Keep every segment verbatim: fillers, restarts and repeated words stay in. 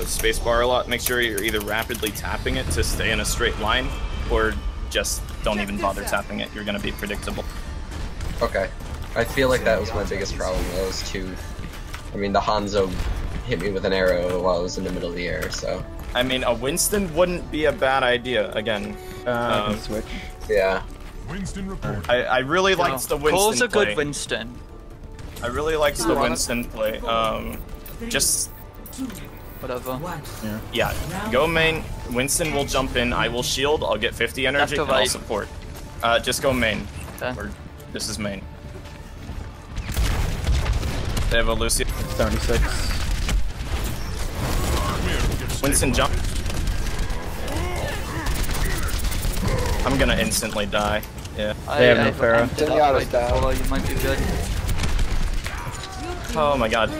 the spacebar a lot, make sure you're either rapidly tapping it to stay in a straight line, or just don't Check even bother out. tapping it. You're going to be predictable. Okay. I feel like that was my biggest problem, those two. I mean, the Hanzo hit me with an arrow while I was in the middle of the air, so... I mean, a Winston wouldn't be a bad idea, again. Uh, uh, I can switch. Yeah. Winston report. I, I really no. liked the Winston Cole's a play. good Winston. I really liked the Winston play. Um, just... Whatever. Yeah. yeah. Go main. Winston will jump in. I will shield. I'll get fifty energy and I'll support. Uh, just go main. Okay. Or, this is main. They have a Lucy. seventy-six. Winston jump. I'm gonna instantly die. Yeah. They have no Pharah. You might do good. Oh my god.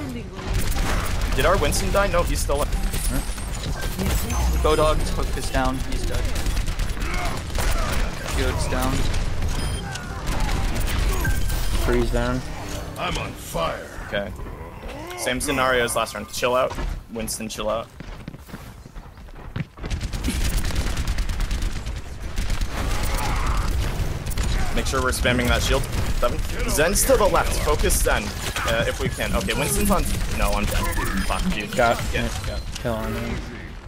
Did our Winston die? No, he's still up. Huh? Go dog, hook this down. He's dead. Shield's down. Freeze down. I'm on fire. Okay. Same scenario as last round. Chill out. Winston, chill out. Make sure we're spamming that shield. Seven. Zen's to the left. Focus Zen. Uh, if we can. Okay, Winston's on. No, I'm dead. Fuck, dude. Got it. Kill on him.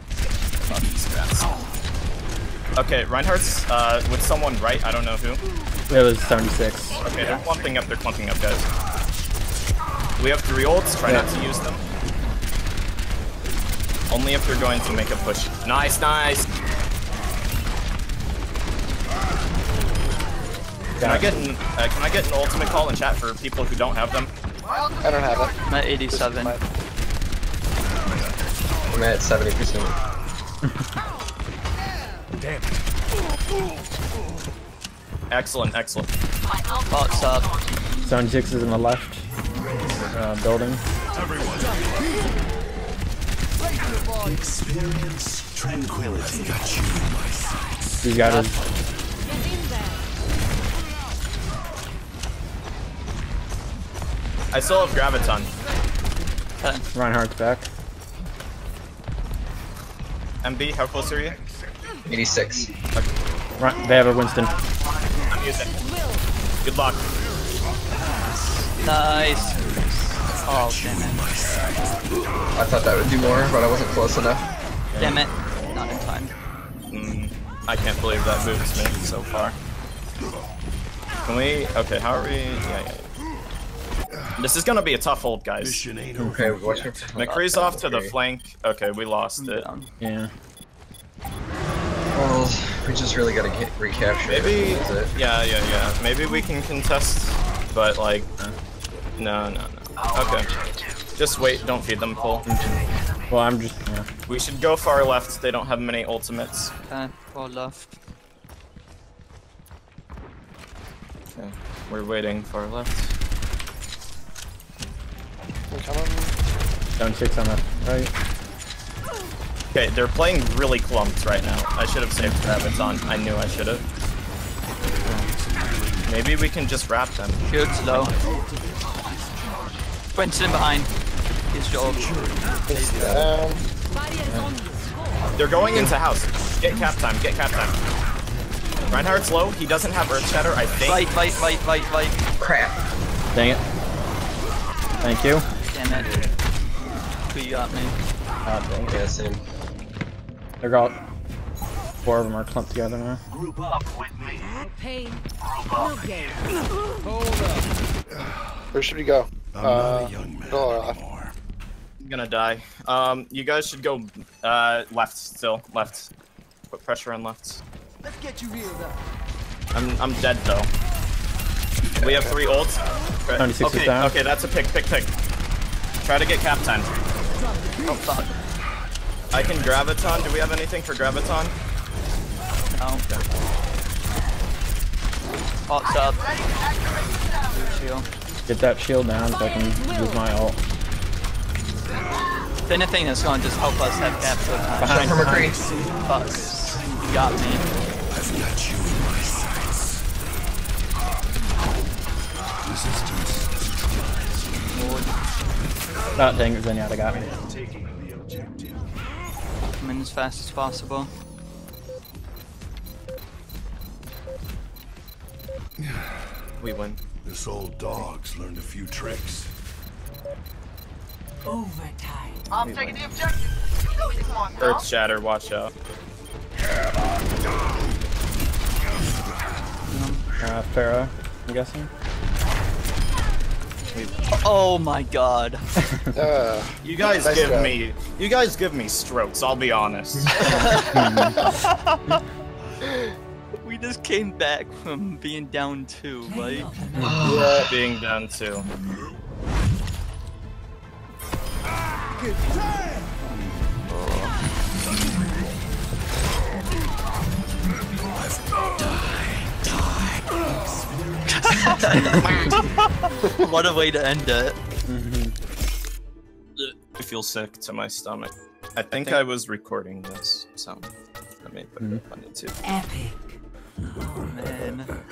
Fuck these guys. Okay, Reinhardt's uh, with someone right. I don't know who. It was seventy-six. Okay, yeah. They're clumping up. They're clumping up, guys. We have three ults. Try yeah. not to use them. Only if they're going to make a push. Nice, nice. Can I get an uh, Can I get an ultimate call in chat for people who don't have them? I don't have it. I'm at eighty-seven. I'm at seventy percent. Damn. Excellent, excellent. Box up. seventy-six is on the left uh, building. Everyone. Experience tranquility. Got you, my sights. He's got it. I still have Graviton. Okay. Reinhardt's back. M B, how close are you? eighty-six. Okay. Right, they have a Winston. I'm using it. Good luck. Nice. Oh, damn it. I thought that would do more, but I wasn't close enough. Damn it. Not in time. Mm, I can't believe that move has made it so far. Can we... Okay, how are we... Yeah, yeah. This is gonna be a tough hold, guys. Okay, watch your McCree's off to the flank. Okay, we lost it. Yeah. Well, we just really gotta get recapture. Maybe. It. Yeah, yeah, yeah. Maybe we can contest, but like, no, no, no. Okay. Just wait. Don't feed them full. Well, I'm just. Yeah. We should go far left. They don't have many ultimates. Okay, far left. Okay, we're waiting far left. Down six on the right. Okay, they're playing really clumped right now. I should have saved Graviton. I knew I should have. Maybe we can just wrap them. Shield's low. Winston behind. His job. Um, they're going into house. Get cap time. Get cap time. Reinhardt's low. He doesn't have Earth Shatter, I think. Fight, fight, fight, fight, fight. Crap. Dang it. Thank you. Damn it. Who you got, man? God dang it. Yeah, same. They're all... Four of them are clumped together now. Group up with me. Pain. Group up. Hold up. Where should we go? I'm uh, not a young man anymore. I'm gonna die. Um, you guys should go, uh, left still. Left. Put pressure on left. Let's get you healed up. I'm, I'm dead, though. We have three ults. Okay, okay, that's a pick, pick, pick. Try to get cap time. Oh, fuck. I can Graviton. Do we have anything for Graviton? No. Okay. Pops up. Shield. Get that shield down so I can use my ult. If anything that's going to just help us have cap time. Behind from a creep. Fuck. You got me. I've got you in my sights. Resistance. Lord. Oh, dang it, Zenyatta got me. them in as fast as possible. We win. This old dog's learned a few tricks. Overtime. I'm we taking win. the objective. Come on, Earth Shatter, watch out. Uh, Pharah, I'm guessing. Oh my god. uh, you guys nice give job. me you guys give me strokes, I'll be honest. We just came back from being down two, right? Yeah. Being down two. What a way to end it. Mm-hmm. I feel sick to my stomach. I think I, think I was recording this, so I may put it up on YouTube. Epic. Oh, man.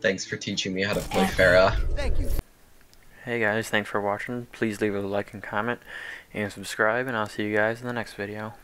Thanks for teaching me how to play Pharah. Thank you. Hey guys, thanks for watching. Please leave a like and comment and subscribe, and I'll see you guys in the next video.